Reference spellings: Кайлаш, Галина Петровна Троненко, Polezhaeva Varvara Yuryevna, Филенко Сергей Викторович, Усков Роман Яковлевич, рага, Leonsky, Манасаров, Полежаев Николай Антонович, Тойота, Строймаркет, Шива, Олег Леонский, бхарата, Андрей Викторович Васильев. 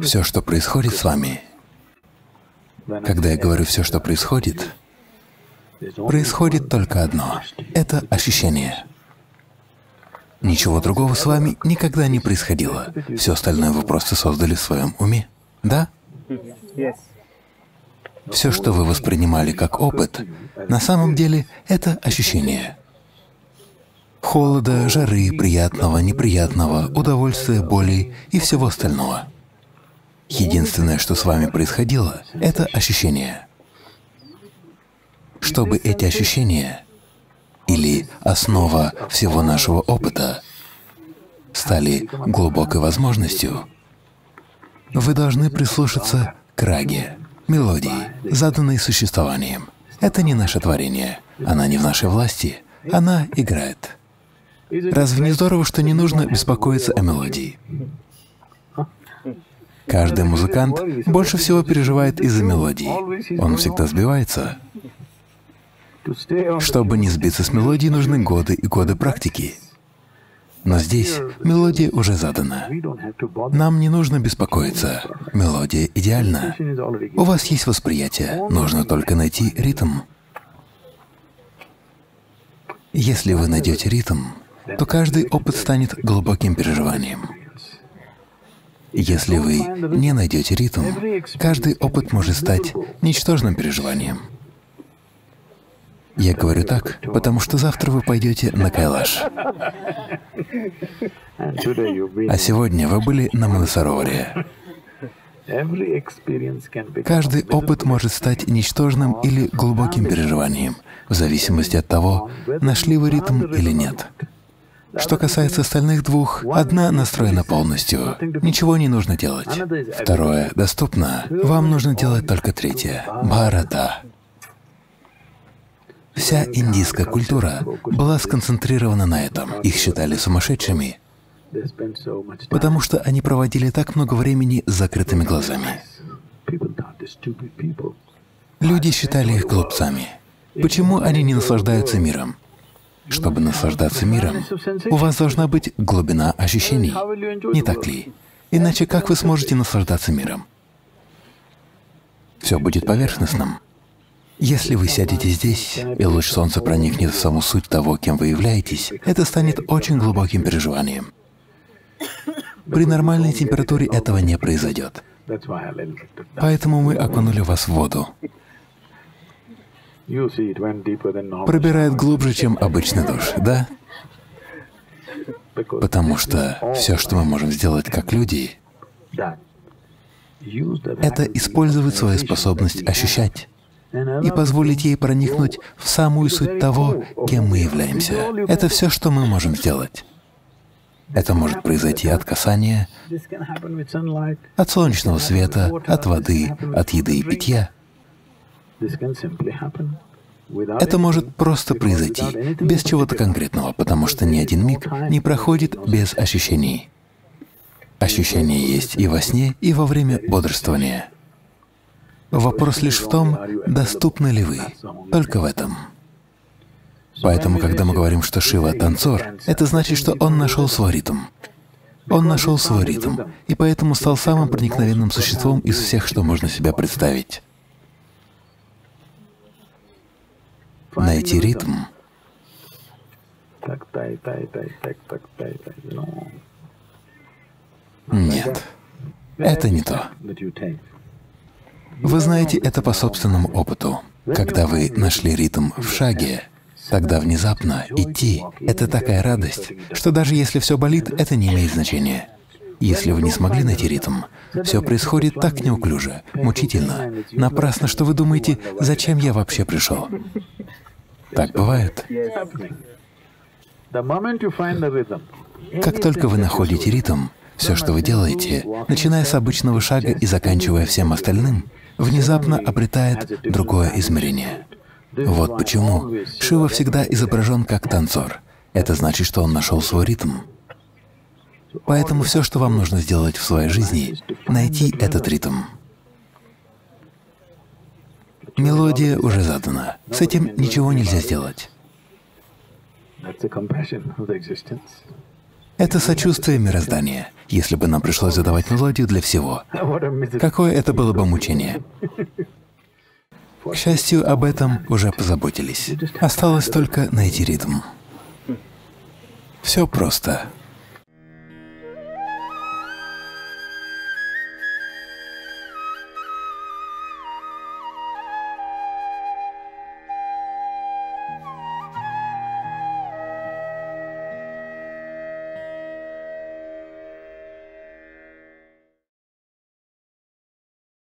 Все, что происходит с вами, когда я говорю «все, что происходит», происходит только одно — это ощущение. Ничего другого с вами никогда не происходило. Все остальное вы просто создали в своем уме. Да? Все, что вы воспринимали как опыт, на самом деле это ощущение. Холода, жары, приятного, неприятного, удовольствия, боли и всего остального. Единственное, что с вами происходило, это ощущение. Чтобы эти ощущения, или основа всего нашего опыта, стали глубокой возможностью, вы должны прислушаться к раге, мелодии, заданной существованием. Это не наше творение, она не в нашей власти, она играет. Разве не здорово, что не нужно беспокоиться о мелодии? Каждый музыкант больше всего переживает из-за мелодии. Он всегда сбивается. Чтобы не сбиться с мелодией, нужны годы и годы практики. Но здесь мелодия уже задана. Нам не нужно беспокоиться. Мелодия идеальна. У вас есть восприятие, нужно только найти ритм. Если вы найдете ритм, то каждый опыт станет глубоким переживанием. Если вы не найдете ритм, каждый опыт может стать ничтожным переживанием. Я говорю так, потому что завтра вы пойдете на Кайлаш. А сегодня вы были на Манасарове. Каждый опыт может стать ничтожным или глубоким переживанием, в зависимости от того, нашли вы ритм или нет. Что касается остальных двух, одна настроена полностью, ничего не нужно делать. Второе доступно, вам нужно делать только третье — бхарата. Вся индийская культура была сконцентрирована на этом. Их считали сумасшедшими, потому что они проводили так много времени с закрытыми глазами. Люди считали их глупцами. Почему они не наслаждаются миром? Чтобы наслаждаться миром, у вас должна быть глубина ощущений, не так ли? Иначе как вы сможете наслаждаться миром? Все будет поверхностным. Если вы сядете здесь, и луч солнца проникнет в саму суть того, кем вы являетесь, это станет очень глубоким переживанием. При нормальной температуре этого не произойдет. Поэтому мы окунули вас в воду. Пробирает глубже, чем обычный душ, да? Потому что все, что мы можем сделать как люди, это использовать свою способность ощущать и позволить ей проникнуть в самую суть того, кем мы являемся. Это все, что мы можем сделать. Это может произойти от касания, от солнечного света, от воды, от еды и питья. Это может просто произойти, без чего-то конкретного, потому что ни один миг не проходит без ощущений. Ощущения есть и во сне, и во время бодрствования. Вопрос лишь в том, доступны ли вы, только в этом. Поэтому, когда мы говорим, что Шива — танцор, это значит, что он нашел свой ритм. Он нашел свой ритм, и поэтому стал самым проникновенным существом из всех, что можно себе представить. Найти ритм — нет, это не то. Вы знаете это по собственному опыту. Когда вы нашли ритм в шаге, тогда внезапно идти — это такая радость, что даже если все болит, это не имеет значения. Если вы не смогли найти ритм, все происходит так неуклюже, мучительно, напрасно, что вы думаете, зачем я вообще пришел. Так бывает. Как только вы находите ритм, все, что вы делаете, начиная с обычного шага и заканчивая всем остальным, внезапно обретает другое измерение. Вот почему Шива всегда изображен как танцор. Это значит, что он нашел свой ритм. Поэтому все, что вам нужно сделать в своей жизни, — найти этот ритм. Мелодия уже задана. С этим ничего нельзя сделать. Это сочувствие мироздания. Если бы нам пришлось задавать мелодию для всего, какое это было бы мучение? К счастью, об этом уже позаботились. Осталось только найти ритм. Все просто.